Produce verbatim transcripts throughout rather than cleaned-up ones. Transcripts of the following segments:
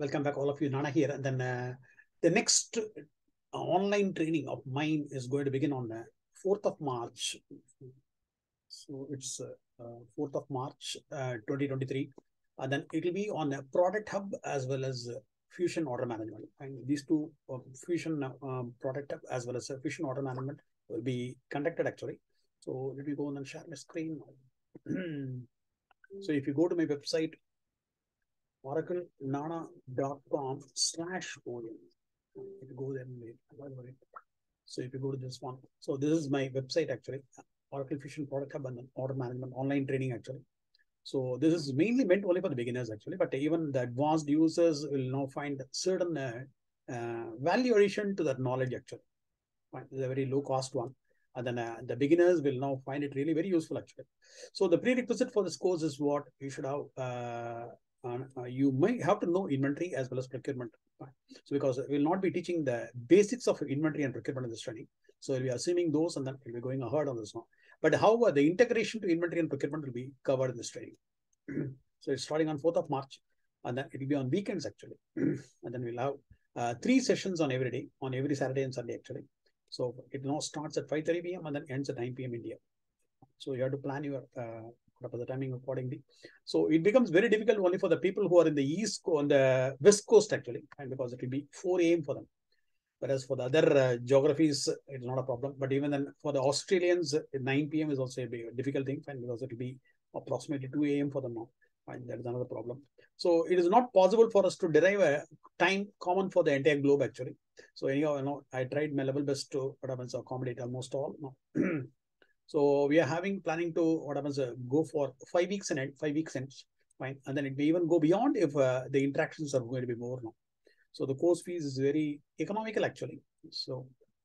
Welcome back, all of you. Nana here. And then uh, the next uh, online training of mine is going to begin on the fourth of March. So it's uh, uh, fourth of March, uh, twenty twenty-three. And then it will be on the Product Hub as well as uh, Fusion Order Management. And these two uh, Fusion uh, Product Hub as well as uh, Fusion Order Management will be conducted actually. So let me go and share my screen. So if you go to my website, oracle nana dot com slash O D M. If you go there, so if you go to this one, so this is my website actually, Oracle Fusion Product Hub and Order Management online training actually. So this is mainly meant only for the beginners actually, but even the advanced users will now find certain uh, uh, value addition to that knowledge actually. It's a very low cost one. And then uh, the beginners will now find it really very useful actually. So the prerequisite for this course is what you should have. Uh, Uh, you may have to know inventory as well as procurement. So because we will not be teaching the basics of inventory and procurement in this training. So we'll be assuming those and then we'll be going ahead on this one. But however, the integration to inventory and procurement will be covered in this training. So it's starting on fourth of March and then it will be on weekends actually. And then we'll have uh, three sessions on every day, on every Saturday and Sunday actually. So it now starts at five thirty p m and then ends at nine p m India. So you have to plan your... Uh, for the timing accordingly. So it becomes very difficult only for the people who are in the east on the west coast actually, and because it will be four a m for them, whereas for the other uh, geographies it's not a problem. But even then for the Australians, nine p m is also a difficult thing, and because it will be approximately two a m for them now, and that is another problem. So it is not possible for us to derive a time common for the entire globe actually. So anyhow, you know, I tried my level best to what happens accommodate almost all. No. So we are having planning to what happens uh, go for five weeks and five weeks and fine, and then it may even go beyond if uh, the interactions are going to be more now. So the course fees is very economical actually. So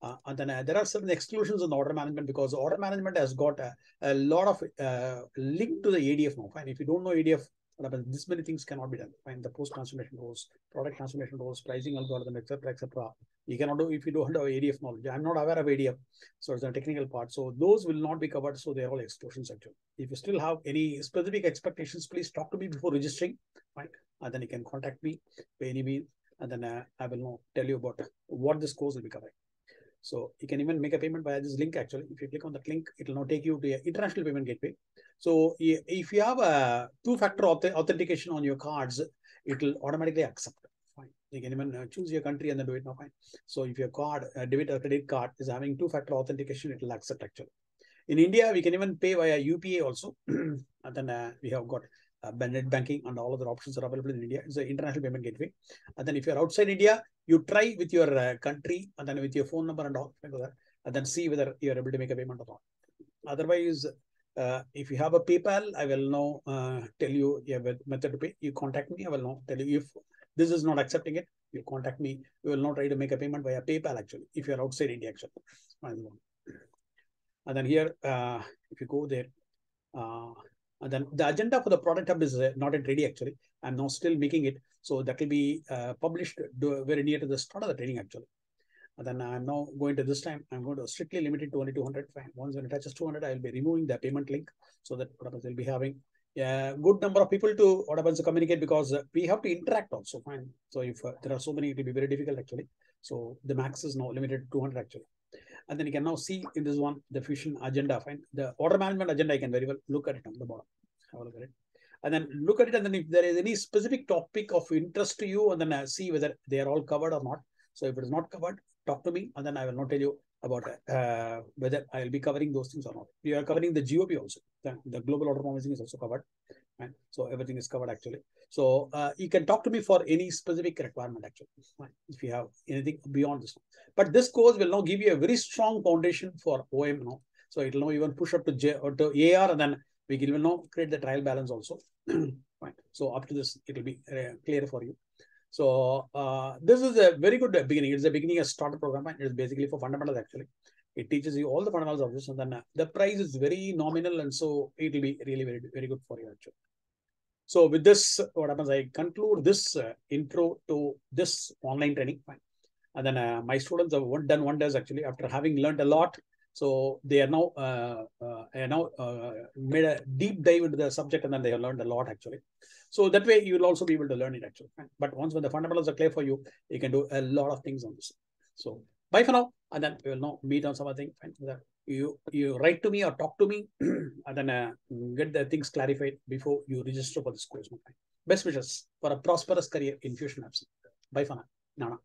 uh, and then uh, there are certain exclusions on the order management because order management has got a, a lot of uh, link to the A D F now. Fine, if you don't know A D F, what happens? This many things cannot be done. Fine, the post transformation goes, product transformation goes, pricing algorithm, et cetera, et cetera. You cannot do if you don't have A D F knowledge. I'm not aware of A D F, so it's a technical part. So those will not be covered. So they are all exclusions actually. If you still have any specific expectations, please talk to me before registering. Right, and then you can contact me by any means, and then uh, I will know, tell you about what this course will be covering. So you can even make a payment via this link actually. If you click on that link, it will now take you to your international payment gateway. So if you have a two-factor authentication on your cards, it will automatically accept. Fine. You can even choose your country and then do it now. Fine. So if your card, a debit or credit card is having two-factor authentication, it will accept actually. In India, we can even pay via U P A also. And then uh, we have got Uh, net banking and all other options are available in India. It's an international payment gateway. And then if you're outside India, you try with your uh, country and then with your phone number and all, and then see whether you're able to make a payment or not. Otherwise, uh, if you have a PayPal, I will now uh, tell you your method to pay. You contact me, I will now tell you if this is not accepting it, you contact me. You will not try to make a payment via PayPal actually, if you're outside India actually. And then here, uh, if you go there, uh, and then the agenda for the product hub is not yet ready actually. I'm now still making it. So that will be uh, published very near to the start of the training actually. And then I'm now going to this time, I'm going to strictly limit it to only two hundred. Once when it touches two hundred, I'll be removing the payment link. So that what happens, will be having a good number of people to what happens to communicate, because we have to interact also. Fine. So if uh, there are so many, it will be very difficult actually. So the max is now limited to two hundred actually. And then you can now see in this one, the fusion agenda, fine. The order management agenda, I can very well look at it on the bottom. Have a look at it. And then look at it. And then if there is any specific topic of interest to you, and then I see whether they are all covered or not. So if it is not covered, talk to me. And then I will not tell you about uh, whether I will be covering those things or not. We are covering the G O P also. The, the global order promising is also covered. Right? So everything is covered actually. So uh, you can talk to me for any specific requirement actually, right, if you have anything beyond this. But this course will now give you a very strong foundation for O M now. So it will now even push up to J or to A R, and then we can even now create the trial balance also. Right. So up to this, it will be uh, clear for you. So uh, this is a very good beginning. It's a beginning a starter program, and it's basically for fundamentals actually. It teaches you all the fundamentals of this, and then uh, the price is very nominal, and so it will be really very very good for you actually. So with this, what happens? I conclude this uh, intro to this online training, fine. And then uh, my students have done wonders actually after having learned a lot. So they are now uh, uh, now uh, made a deep dive into the subject, and then they have learned a lot actually. So that way you will also be able to learn it actually. But once when the fundamentals are clear for you, you can do a lot of things on this. So bye for now. And then we will now meet on something. You, you write to me or talk to me and then uh, get the things clarified before you register for this course. Best wishes for a prosperous career in Fusion Apps. Bye for now. Nana.